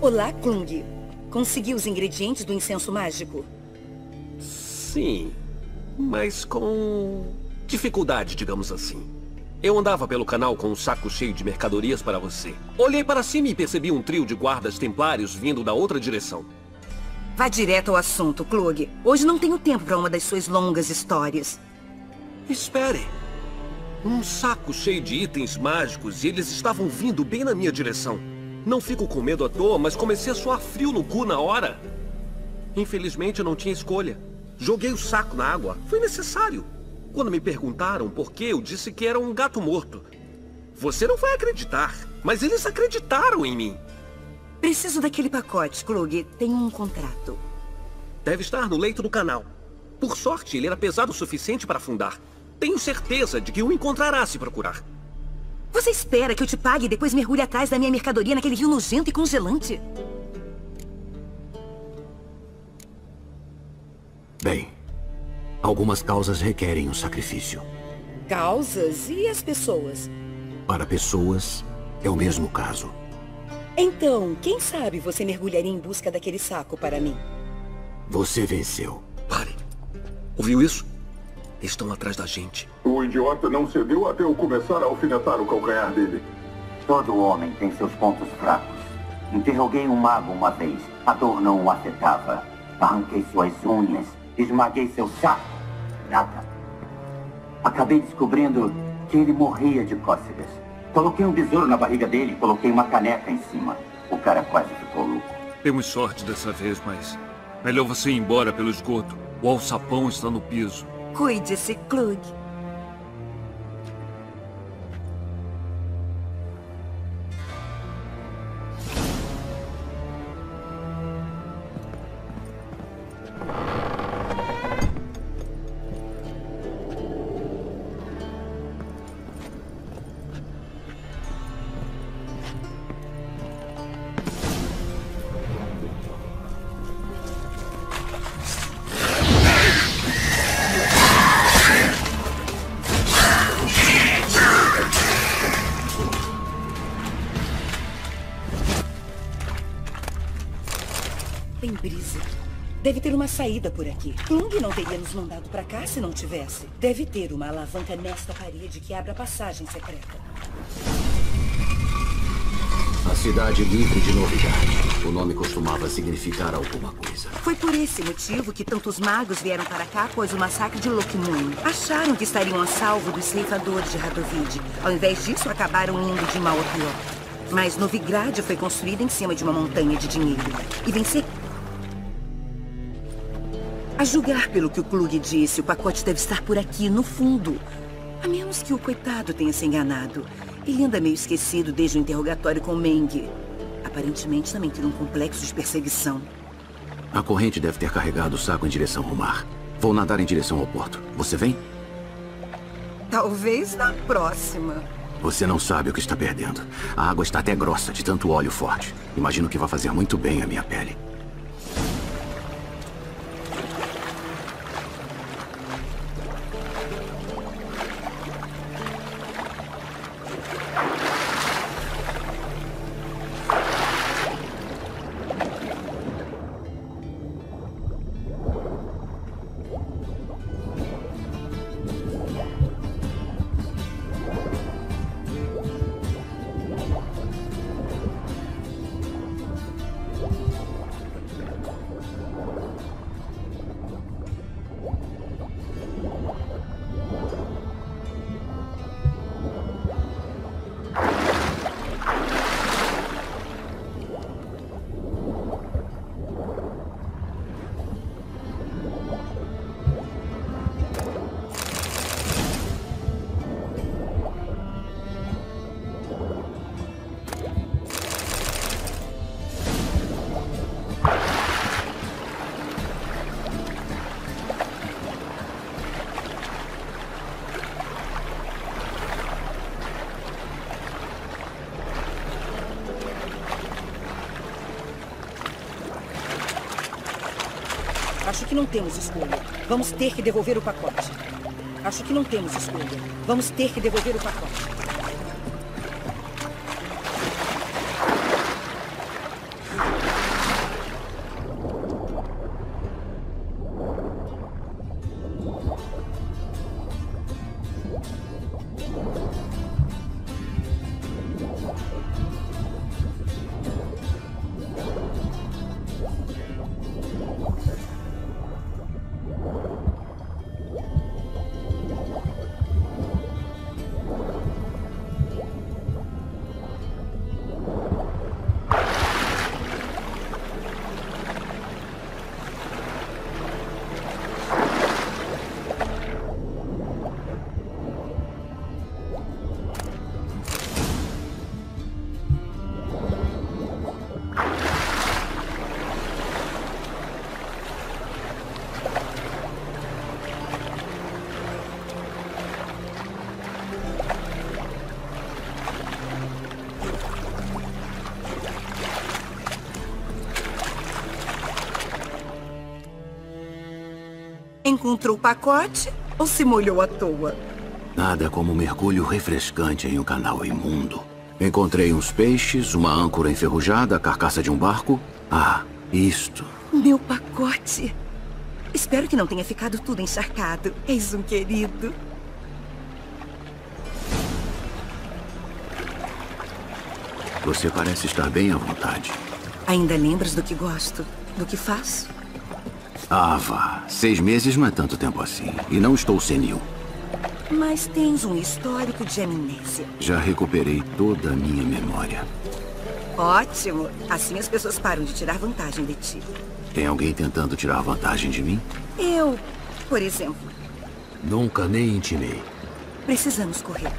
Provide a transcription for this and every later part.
Olá, Kluge. Conseguiu os ingredientes do incenso mágico? Sim, mas com dificuldade, digamos assim. Eu andava pelo canal com um saco cheio de mercadorias para você. Olhei para cima e percebi um trio de guardas templários vindo da outra direção. Vá direto ao assunto, Kluge. Hoje não tenho tempo para uma das suas longas histórias. Espere. Um saco cheio de itens mágicos e eles estavam vindo bem na minha direção. Não fico com medo à toa, mas comecei a suar frio no cu na hora. Infelizmente eu não tinha escolha. Joguei o saco na água. Foi necessário. Quando me perguntaram por que, eu disse que era um gato morto. Você não vai acreditar, mas eles acreditaram em mim. Preciso daquele pacote, Kluge. Tenho um contrato. Deve estar no leito do canal. Por sorte, ele era pesado o suficiente para afundar. Tenho certeza de que o encontrará se procurar. Você espera que eu te pague e depois mergulhe atrás da minha mercadoria naquele rio nojento e congelante? Bem, algumas causas requerem um sacrifício. Causas e as pessoas? Para pessoas, é o mesmo caso. Então, quem sabe você mergulharia em busca daquele saco para mim? Você venceu. Pare. Ouviu isso? Estão atrás da gente. O idiota não cedeu até eu começar a alfinetar o calcanhar dele. Todo homem tem seus pontos fracos. Interroguei um mago uma vez. A dor não o afetava. Arranquei suas unhas. Esmaguei seu saco. Nada. Acabei descobrindo que ele morria de cócegas. Coloquei um besouro na barriga dele e coloquei uma caneca em cima. O cara quase ficou louco. Temos sorte dessa vez, mas... melhor você ir embora pelo esgoto. O alçapão está no piso. Cuide-se, Kluge. Deve ter uma saída por aqui. Kluge não teria nos mandado pra cá se não tivesse. Deve ter uma alavanca nesta parede que abre a passagem secreta. A cidade livre de Novigrad. O nome costumava significar alguma coisa. Foi por esse motivo que tantos magos vieram para cá após o massacre de Lokmun. Acharam que estariam a salvo dos ceifadores de Radovid. Ao invés disso, acabaram indo de mal a pior. Mas Novigrad foi construída em cima de uma montanha de dinheiro. E vencer... a julgar pelo que o Kluge disse, o pacote deve estar por aqui, no fundo. A menos que o coitado tenha se enganado. Ele anda meio esquecido desde o interrogatório com Meng. Aparentemente também tem um complexo de perseguição. A corrente deve ter carregado o saco em direção ao mar. Vou nadar em direção ao porto. Você vem? Talvez na próxima. Você não sabe o que está perdendo. A água está até grossa de tanto óleo forte. Imagino que vai fazer muito bem à minha pele. Acho que não temos escolha. Vamos ter que devolver o pacote. Acho que não temos escolha. Vamos ter que devolver o pacote. encontrou o pacote ou se molhou à toa? Nada como um mergulho refrescante em um canal imundo. Encontrei uns peixes, uma âncora enferrujada, a carcaça de um barco. Ah, isto. Meu pacote. Espero que não tenha ficado tudo encharcado. És um querido. Você parece estar bem à vontade. Ainda lembras do que gosto, do que faço? Ah, vá. 6 meses não é tanto tempo assim. E não estou senil. Mas tens um histórico de amnésia. Já recuperei toda a minha memória. Ótimo. Assim as pessoas param de tirar vantagem de ti. Tem alguém tentando tirar vantagem de mim? Eu, por exemplo. Nunca nem intimei. Precisamos correr.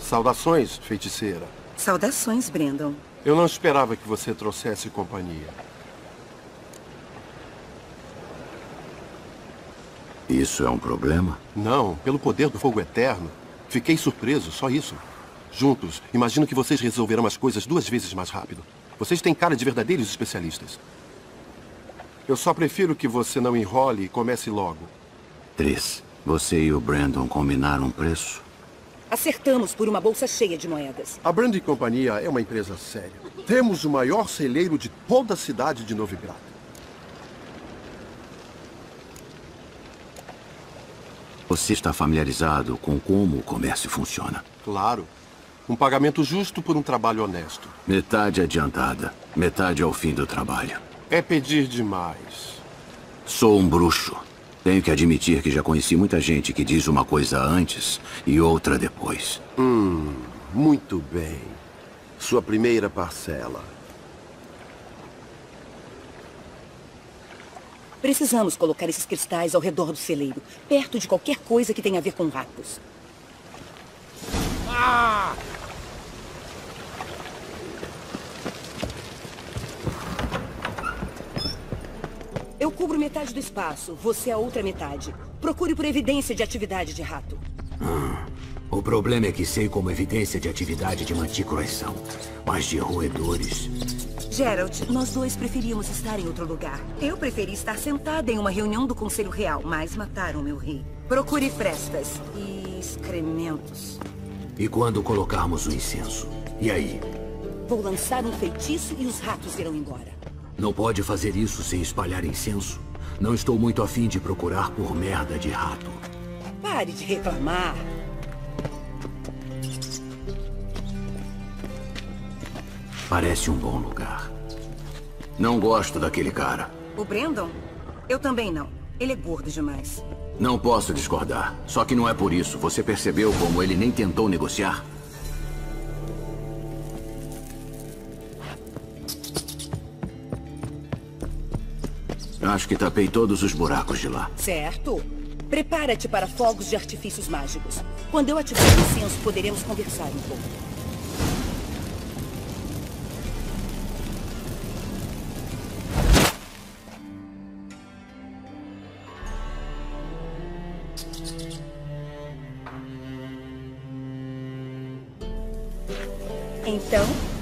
Saudações, feiticeira. Saudações, Bradon. Eu não esperava que você trouxesse companhia. Isso é um problema? Não, pelo poder do fogo eterno. Fiquei surpreso, só isso. Juntos, imagino que vocês resolverão as coisas 2 vezes mais rápido. Vocês têm cara de verdadeiros especialistas. Eu só prefiro que você não enrole e comece logo. Tris, você e o Bradon combinaram um preço? Acertamos por uma bolsa cheia de moedas. A Brandy Companhia é uma empresa séria. Temos o maior celeiro de toda a cidade de Novigrad. Você está familiarizado com como o comércio funciona? Claro. Um pagamento justo por um trabalho honesto. Metade adiantada, metade ao fim do trabalho. É pedir demais. Sou um bruxo. Tenho que admitir que já conheci muita gente que diz uma coisa antes e outra depois. Muito bem. Sua primeira parcela. Precisamos colocar esses cristais ao redor do celeiro, perto de qualquer coisa que tenha a ver com ratos. Eu cubro metade do espaço, você a outra metade. Procure por evidência de atividade de rato. O problema é que sei como evidência de atividade de manticroação, mas de roedores... Geralt, nós dois preferíamos estar em outro lugar. Eu preferi estar sentada em uma reunião do Conselho Real, mas mataram meu rei. Procure frestas e excrementos. E quando colocarmos o incenso? E aí? Vou lançar um feitiço e os ratos irão embora. Não pode fazer isso sem espalhar incenso. Não estou muito afim de procurar por merda de rato. Pare de reclamar. Parece um bom lugar. Não gosto daquele cara. O Bradon? Eu também não. Ele é gordo demais. Não posso discordar. Só que não é por isso. Você percebeu como ele nem tentou negociar? Acho que tapei todos os buracos de lá. Certo. Prepara-te para fogos de artifícios mágicos. Quando eu ativar o incenso, poderemos conversar um pouco. Então...